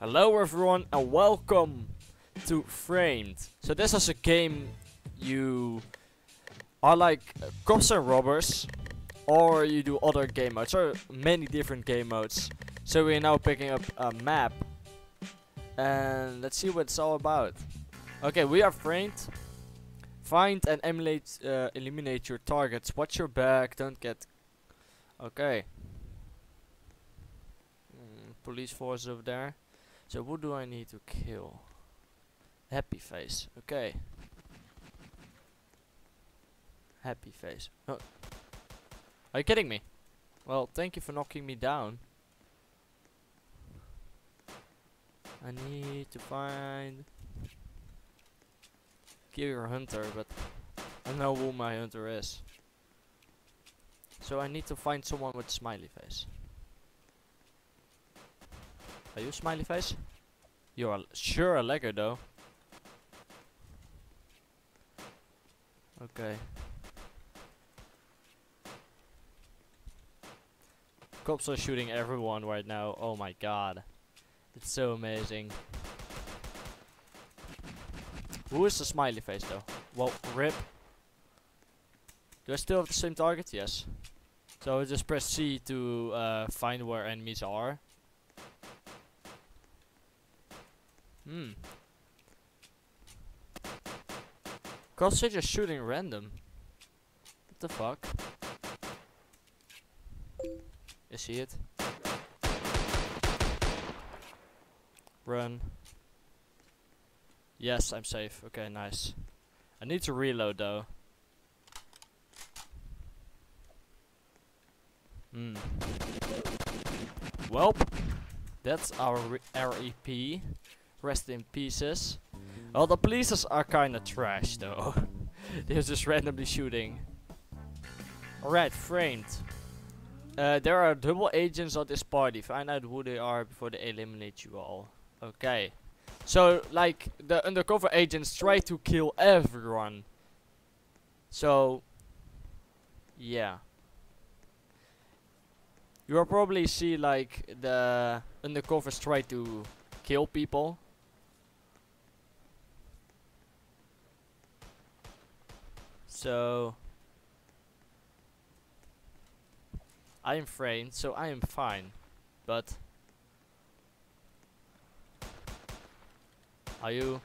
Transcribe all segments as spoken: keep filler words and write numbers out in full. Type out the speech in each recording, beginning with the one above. Hello everyone and welcome to Framed. So this is a game you are like cops and robbers, or you do other game modes, or many different game modes. So we're now picking up a map and let's see what it's all about. Okay, we are framed. Find and emulate, uh, eliminate your targets. Watch your back, don't get... Okay. Mm, police force over there. So who do I need to kill? Happy face, okay. Happy face. Oh. Are you kidding me? Well, thank you for knocking me down. I need to find... Kill your hunter, but I don't know who my hunter is. So I need to find someone with smiley face. Are you smiley face? You are sure a legger though. Okay. Cops are shooting everyone right now. Oh my god. It's so amazing. Who is the smiley face though? Well, rip. Do I still have the same target? Yes. So I just press C to uh, find where enemies are. Hmm. Cops are just shooting random. What the fuck? Is he it? Run. Yes, I'm safe. Okay, nice. I need to reload though. Hmm. Welp. That's our R E P. Rest in pieces. Well, the police are kinda trash though. They're just randomly shooting. Alright, framed. Uh, there are double agents at this party. Find out who they are before they eliminate you all. Okay. So, like, the undercover agents try to kill everyone. So, yeah. You will probably see, like, the undercovers try to kill people. So, I am framed, so I am fine. But... Are you?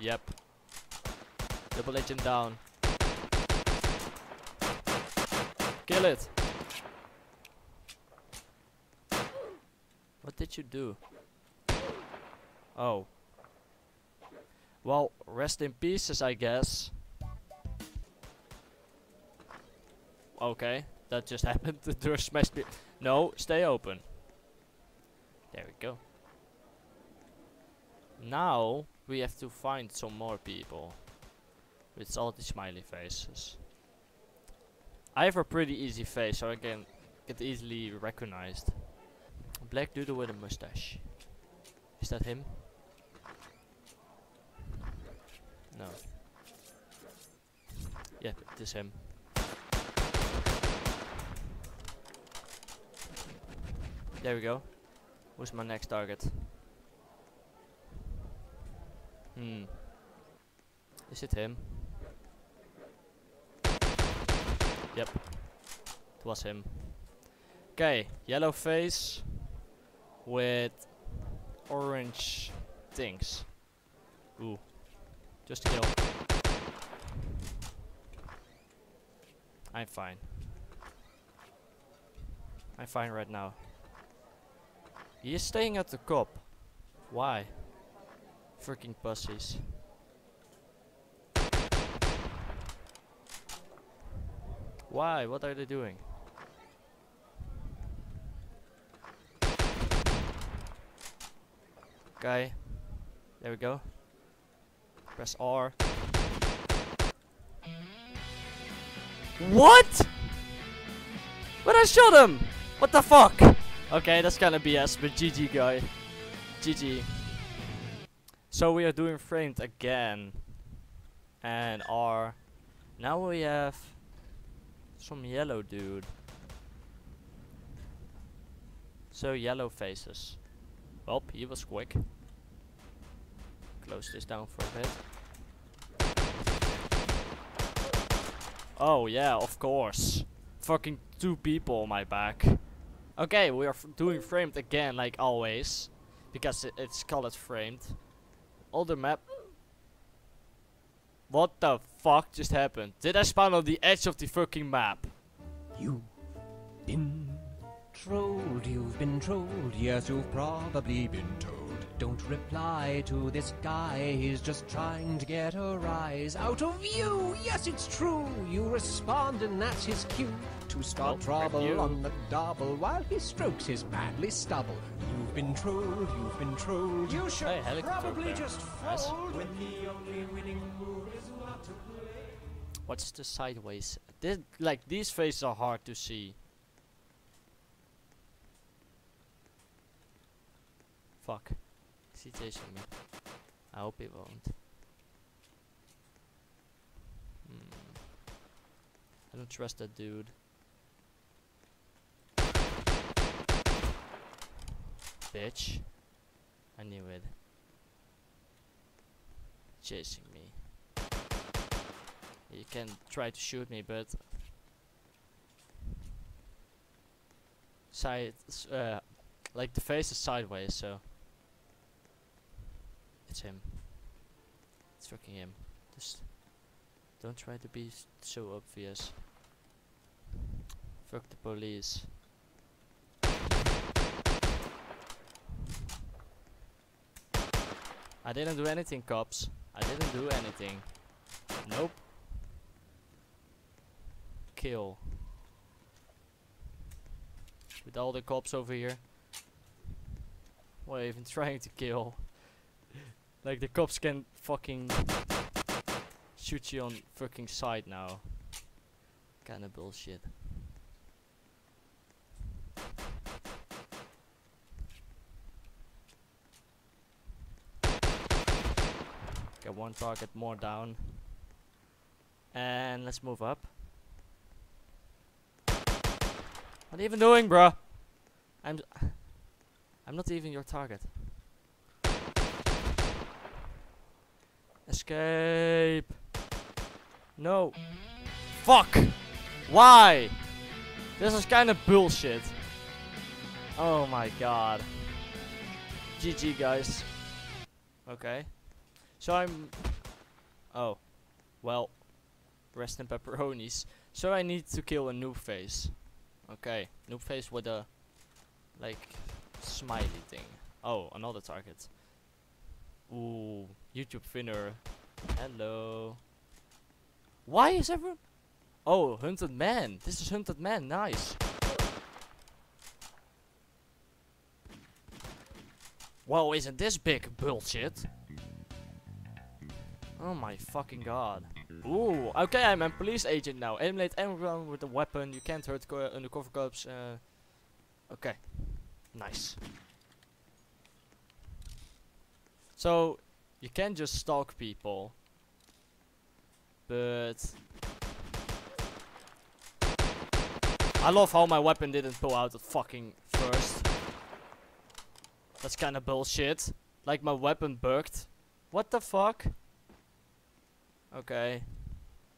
Yep. Double agent down. Kill it. What did you do? Oh. Well, rest in pieces, I guess. Okay, that just happened. The door smashed me. No, stay open. There we go. Now we have to find some more people with all the smiley faces. I have a pretty easy face, so I can get easily recognized. Black dude with a mustache. Is that him? No. Yeah, it is him. There we go. Who's my next target? Hmm. Is it him? Yep. It was him. Okay, yellow face with orange things. Ooh. Just kill. I'm fine. I'm fine right now. He is staying at the cop. Why? Freaking pussies. Why? What are they doing? Okay. There we go. Press R. What? But I shot him! What the fuck? Okay, that's kinda B S, but G G guy. G G. So we are doing framed again, and R. Now we have some yellow dude. So yellow faces. Well, he was quick. Close this down for a bit. Oh yeah, of course. Fucking two people on my back. Okay, we are f doing framed again, like always, because it, it's called framed. All the map. What the fuck just happened? Did I spawn on the edge of the fucking map? You've been trolled, you've been trolled, yes you've probably been told. Don't reply to this guy, he's just trying to get a rise out of you. Yes it's true, you respond and that's his cue. To start well, trouble review. On the double while he strokes his manly stubble. You've been trolled, you've been trolled, you should hey, probably just fold. When the only winning move is not to play. What's the sideways? This, like these faces are hard to see. Fuck. Is he chasing me? I hope he won't. Hmm. I don't trust that dude. Bitch, I knew it. Chasing me. You can try to shoot me, but side, uh, like the face is sideways, so it's him. It's fucking him. Just don't try to be so obvious. Fuck the police. I didn't do anything, cops. I didn't do anything. Nope. Kill. With all the cops over here. What are you even trying to kill? Like the cops can fucking shoot you on fucking sight now. Kinda bullshit. Got one target more down. And let's move up. What are you even doing, bruh? I'm I'm not even your target. Escape. No. Fuck. Why? This is kind of bullshit. Oh my god. G G guys. Okay. So I'm... Oh. Well. Rest in pepperonis. So I need to kill a noob face. Okay. Noob face with a... Like... Smiley thing. Oh. Another target. Ooh. YouTube thinner. Hello. Why is everyone... Oh. Hunted man. This is hunted man. Nice. Wow. Isn't this big bullshit? Oh my fucking god. Ooh, okay, I'm a police agent now. Eliminate everyone with a weapon. You can't hurt co undercover cops. Uh, okay. Nice. So, you can just stalk people. But... I love how my weapon didn't pull out at fucking first. That's kinda bullshit. Like my weapon bugged. What the fuck? Okay,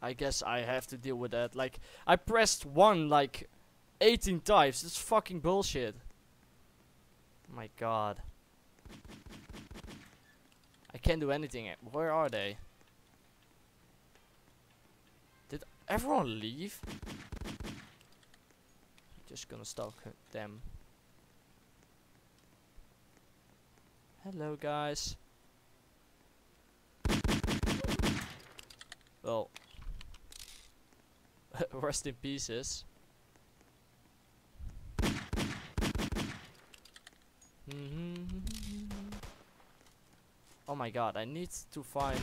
I guess I have to deal with that. Like, I pressed one like eighteen times. It's fucking bullshit. My god. I can't do anything. Where are they? Did everyone leave? I'm just gonna stalk them. Hello, guys. Well, rest in pieces. Mm-hmm. Oh my god, I need to find...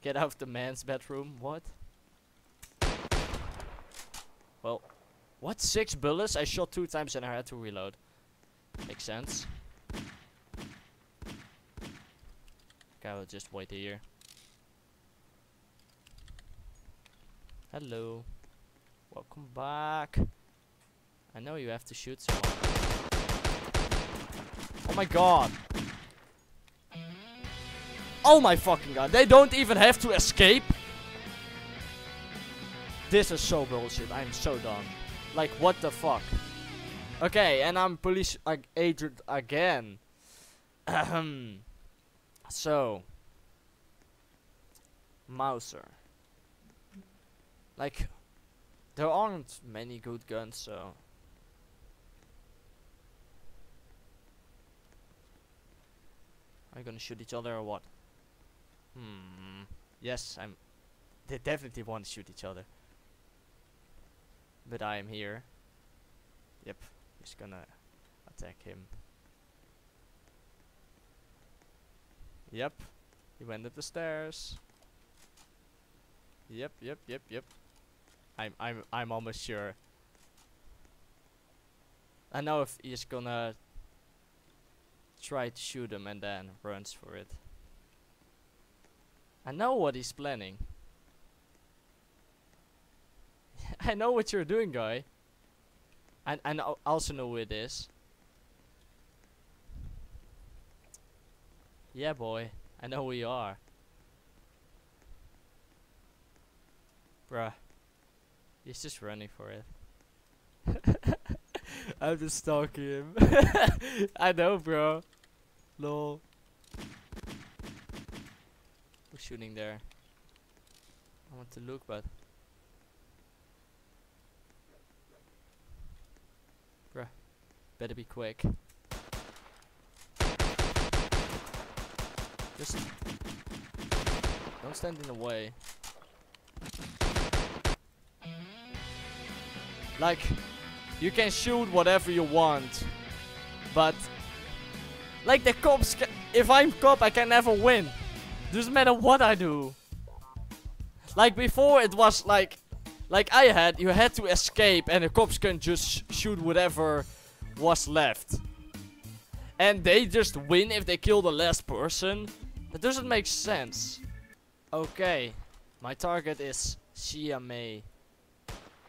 Get out of the man's bedroom, what? Well, what? Six bullets? I shot two times and I had to reload. Makes sense. Okay, I'll just wait here. Hello. Welcome back. I know you have to shoot someone. Oh my god. Oh my fucking god. They don't even have to escape. This is so bullshit. I'm so done. Like, what the fuck? Okay, and I'm police ag agent again. Ahem. So. Mauser. Like, there aren't many good guns, so. Are we gonna shoot each other or what? Hmm. Yes, I'm. They definitely want to shoot each other. But I am here. Yep, just gonna attack him. Yep, he went up the stairs. Yep, yep, yep, yep. I'm, I'm, I'm almost sure. I know if he's gonna try to shoot him and then runs for it. I know what he's planning. I know what you're doing, guy. And and I also know where it is. Yeah, boy. I know where you are. Bruh. He's just running for it. I'm just stalking him. I know, bro. Lol. We're shooting there. I want to look, but... Bruh. Better be quick. Just... Don't stand in the way. Like... You can shoot whatever you want, but like the cops, ca if I'm cop, I can never win. Doesn't matter what I do. Like before, it was like, like I had, you had to escape, and the cops can just sh shoot whatever was left, and they just win if they kill the last person. That doesn't make sense. Okay, my target is Xia Mei.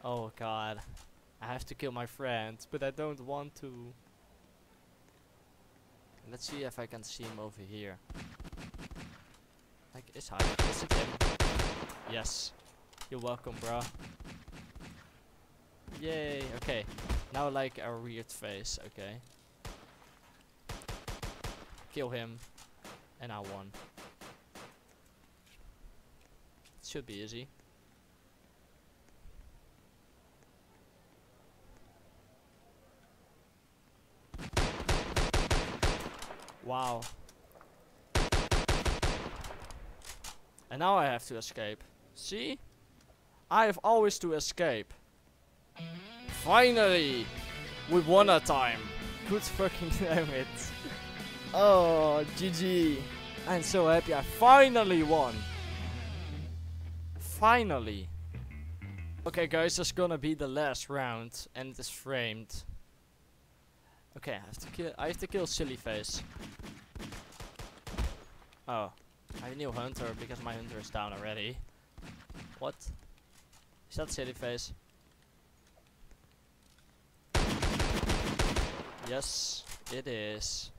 Oh god. I have to kill my friend, but I don't want to. Let's see if I can see him over here. Like, it's high. Is it him? Yes. You're welcome, bro. Yay. Okay. Now, like, a weird face. Okay. Kill him. And I won. It should be easy. Wow. And now I have to escape. See? I have always to escape. Finally! We won a time. Good fucking damn it. Oh, G G. I'm so happy I finally won. Finally. Okay guys, that's gonna be the last round. And it is framed. Okay, I have to kill I have to kill Sillyface. Oh. I knew Hunter because my Hunter is down already. What? Is that Sillyface? Yes, it is.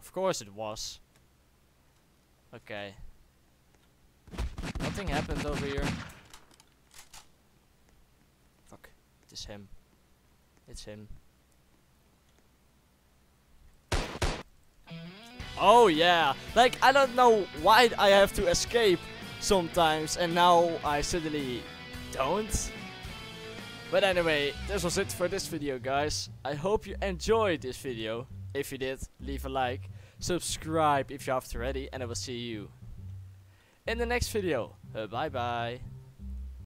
Of course it was. Okay. Nothing happened over here. Fuck. It is him. It's him. Oh yeah, like I don't know why I have to escape sometimes and now I suddenly don't. But anyway, this was it for this video guys. I hope you enjoyed this video. If you did, leave a like, subscribe if you haven't already, and I will see you in the next video. Uh, bye bye.